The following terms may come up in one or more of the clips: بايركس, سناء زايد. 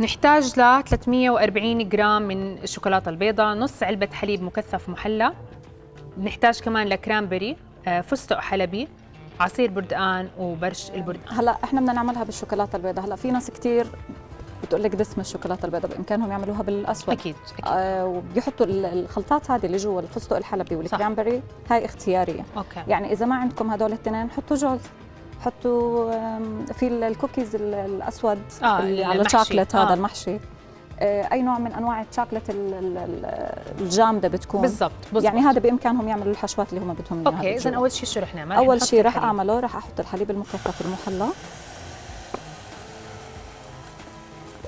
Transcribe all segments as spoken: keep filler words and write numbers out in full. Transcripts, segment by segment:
نحتاج ل ثلاثمئة وأربعين جرام من الشوكولاته البيضاء، نص علبه حليب مكثف محلى، نحتاج كمان لكرامبري، فستق حلبي، عصير بردقان وبرش البردقان. هلا احنا بدنا نعملها بالشوكولاته البيضاء. هلا في ناس كثير بتقول لك دسم الشوكولاته البيضاء، بامكانهم يعملوها بالاسود اكيد اكيد آه، وبيحطوا الخلطات هذه اللي جوا الفستق الحلبي والكرامبري، هاي اختياريه. أوكي. يعني اذا ما عندكم هدول الاثنين حطوا جوز، حطوا في الكوكيز الاسود آه اللي على الشوكليت هذا آه. المحشي آه، اي نوع من انواع الشوكليت الجامده بتكون بالضبط. يعني هذا بامكانهم يعملوا الحشوات اللي هم بدهم اياها. اوكي، اذا اول شيء شو رح نعمل؟ اول شيء رح اعمله رح احط الحليب المكثف المحلى،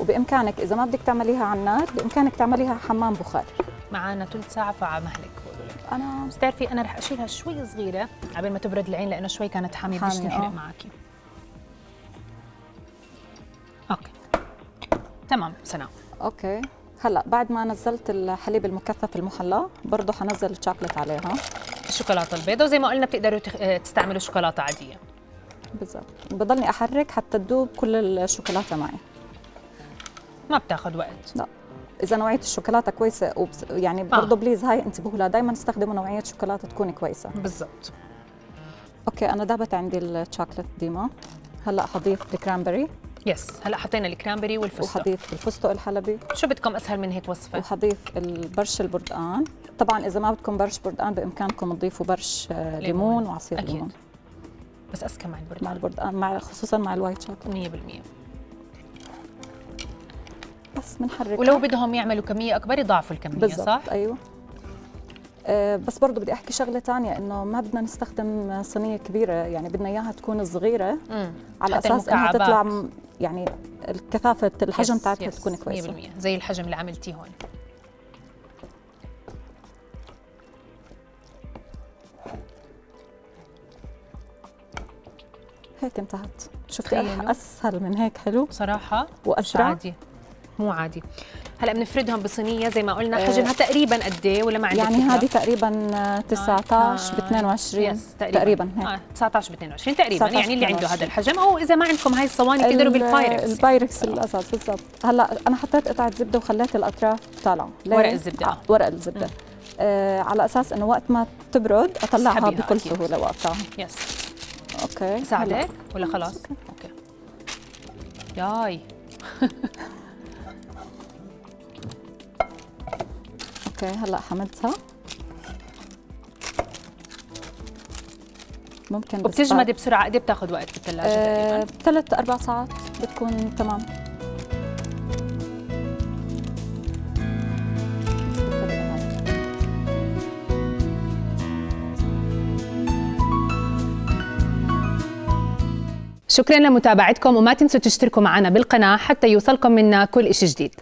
وبامكانك اذا ما بدك تعمليها على النار بامكانك تعمليها حمام بخار. معنا ثلث ساعه فعمهلك انا بتعرفي انا رح اشيلها شوي صغيره عبين ما تبرد العين، لانه شوي كانت حاميه بديش تنحرق معك. اوكي تمام سناء. اوكي هلا بعد ما نزلت الحليب المكثف المحلى برضه حنزل الشوكولات عليها، الشوكولاته البيضاء، وزي ما قلنا بتقدروا تستعملوا شوكولاته عاديه. بالضبط، بضلني احرك حتى تذوب كل الشوكولاته معي. ما بتاخذ وقت. لا إذا نوعية الشوكولاتة كويسة وبس... يعني برضه آه. بليز هاي انتبهوا لها، دائما استخدموا نوعية شوكولاتة تكون كويسة. بالضبط. أوكي أنا ذابت عندي الشوكولاتة ديما، هلا حضيف الكرامبري. يس هلا حطينا الكرامبري والفستق. وحضيف الفستق الحلبي. شو بدكم أسهل من هيك وصفة؟ وحضيف برش البردقان، طبعا إذا ما بدكم برش بردقان بإمكانكم تضيفوا برش ليمون, ليمون وعصير أكيد. ليمون. بس أسكى مع البردقان. مع البردقان مع خصوصا مع الوايت شوكولاتة. مية بالمية. بس بنحركها، ولو بدهم يعملوا كميه اكبر يضاعفوا الكميه. بالزبط. صح؟ ايوه أه، بس برضه بدي احكي شغله ثانيه، انه ما بدنا نستخدم صينيه كبيره، يعني بدنا اياها تكون صغيره مم. على اساس انها تطلع يعني الكثافه الحجم تاعتها تكون كويسه مية بالمية زي الحجم اللي عملتيه هون. هيك انتهت، شفتي اسهل من هيك؟ حلو صراحه واسرع، عادي مو عادي. هلا بنفردهم بصينيه زي ما قلنا. حجمها تقريبا قد ايه ولا ما عندك يعني؟ هذه تقريبا تسعطعش ب اثنين وعشرين تقريبا هيك. اه تسعطعش ب اثنين وعشرين تقريبا، يعني اللي عنده هذا الحجم، او اذا ما عندكم هاي الصواني بتقدروا بالبايركس. البايركس الاساس بالضبط. هلا انا حطيت قطعه زبده وخليت الاطراف طالعه، ورق الزبده آه. ورق الزبده آه، على اساس انه وقت ما تبرد اطلعها بكل سهوله واقطعها. يس اوكي ساعدك ولا خلاص؟ اوكي ياي اوكي هلا حملتها. ممكن وبتجمد بسرعه. قد ايه بتاخذ وقت بالثلاجه تقريبا؟ ثلاث اربع ساعات بتكون تمام. شكرا لمتابعتكم، وما تنسوا تشتركوا معنا بالقناه حتى يوصلكم منا كل شيء جديد.